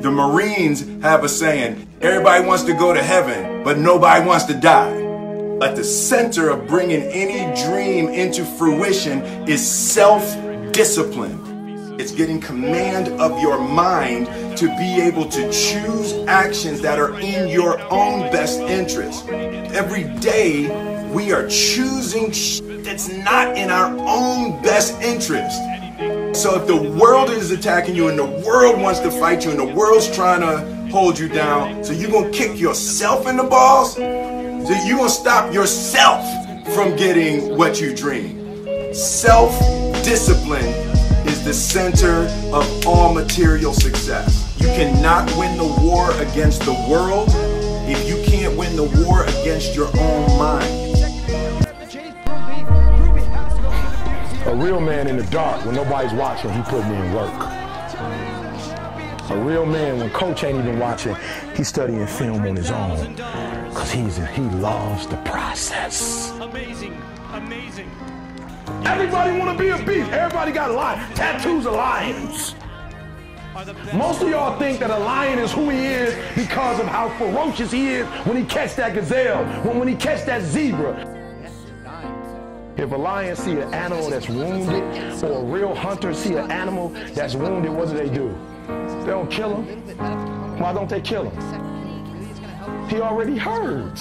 The Marines have a saying, everybody wants to go to heaven, but nobody wants to die. At the center of bringing any dream into fruition is self-discipline. It's getting command of your mind to be able to choose actions that are in your own best interest. Every day, we are choosing shit that's not in our own best interest. So if the world is attacking you and the world wants to fight you and the world's trying to hold you down, so you're going to kick yourself in the balls? So you're going to stop yourself from getting what you dream. Self-discipline is the center of all material success. You cannot win the war against the world if you can't win the war against your own mind. A real man in the dark, when nobody's watching, he put me in work. A real man, when coach ain't even watching, he's studying film on his own. Because he loves the process. Amazing, amazing. Everybody want to be a beast. Everybody got a lion. Tattoos are lions. Most of y'all think that a lion is who he is because of how ferocious he is when he catch that gazelle, when he catch that zebra. If a lion see an animal that's wounded, or a real hunter see an animal that's wounded, what do they do? They don't kill him. Why don't they kill him? He already hurt.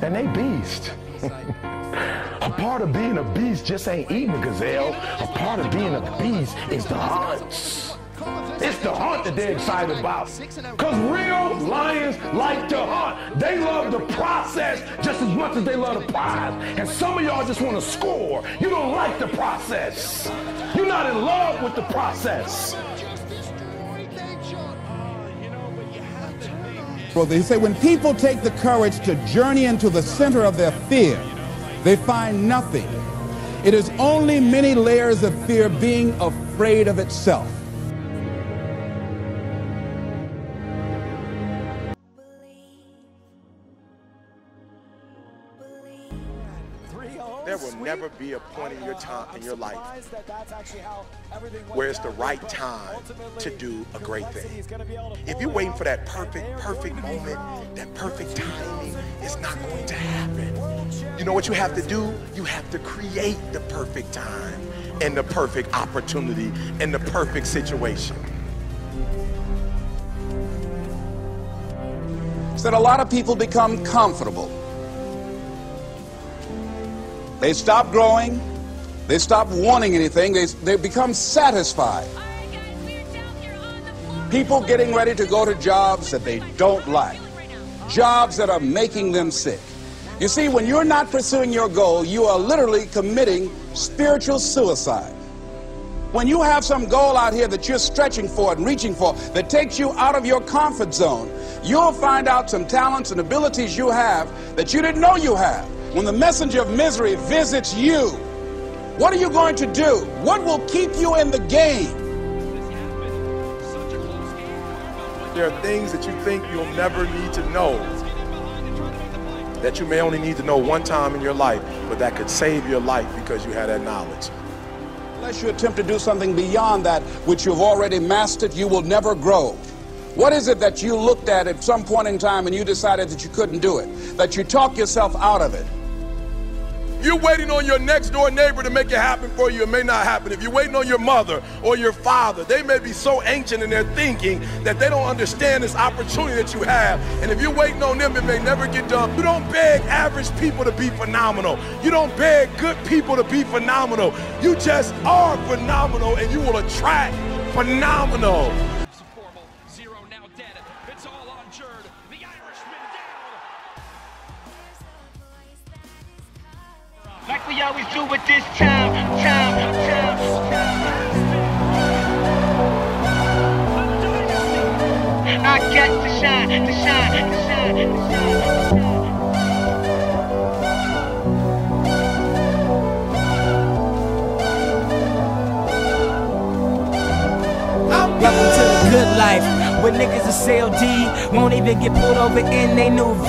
And they beast. A part of being a beast just ain't eating a gazelle. A part of being a beast is the hunts. It's the hunt that they're excited about. Because real lions like to hunt. They love the process just as much as they love the prize. And some of y'all just want to score. You don't like the process. You're not in love with the process. Well, they say when people take the courage to journey into the center of their fear, they find nothing. It is only many layers of fear being afraid of itself. There will never be a point in your time in your life where it's the right time to do a great thing. If you're waiting for that perfect moment, that perfect timing, it's not going to happen. You know what you have to do? You have to create the perfect time and the perfect opportunity and the perfect situation. So a lot of people become comfortable. They stop growing, they stop wanting anything, they become satisfied. People getting ready to go to jobs that they don't like, jobs that are making them sick. You see, when you're not pursuing your goal, you are literally committing spiritual suicide. When you have some goal out here that you're stretching for and reaching for that takes you out of your comfort zone, you'll find out some talents and abilities you have that you didn't know you have. When the messenger of misery visits you, what are you going to do? What will keep you in the game? There are things that you think you'll never need to know, that you may only need to know one time in your life, but that could save your life because you had that knowledge. Unless you attempt to do something beyond that which you've already mastered, you will never grow. What is it that you looked at some point in time and you decided that you couldn't do it, that you talk yourself out of it? You're waiting on your next door neighbor to make it happen for you. It may not happen. If you're waiting on your mother or your father, they may be so ancient in their thinking that they don't understand this opportunity that you have. And if you're waiting on them, it may never get done. You don't beg average people to be phenomenal. You don't beg good people to be phenomenal. You just are phenomenal and you will attract phenomenal. Like we always do with this time. I get to shine, to shine, to shine, to shine. Welcome to the good life. with niggas that sell D. Won't even get pulled over in they new V.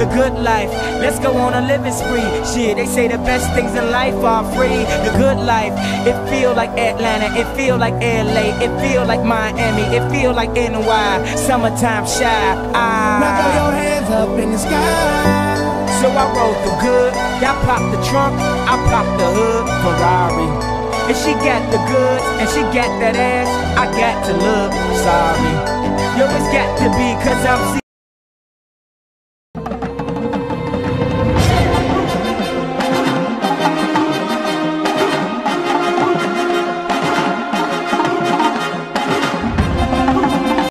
The good life, let's go on a living spree. Shit, they say the best things in life are free. The good life, it feel like Atlanta, it feel like LA, it feel like Miami, it feel like NY. Summertime shy, now throw your hands up in the sky. So I rolled through good, y'all popped the trunk, I popped the hood, Ferrari. And she got the goods, and she got that ass, I got to look sorry. Yo, it's got to be, cause I'm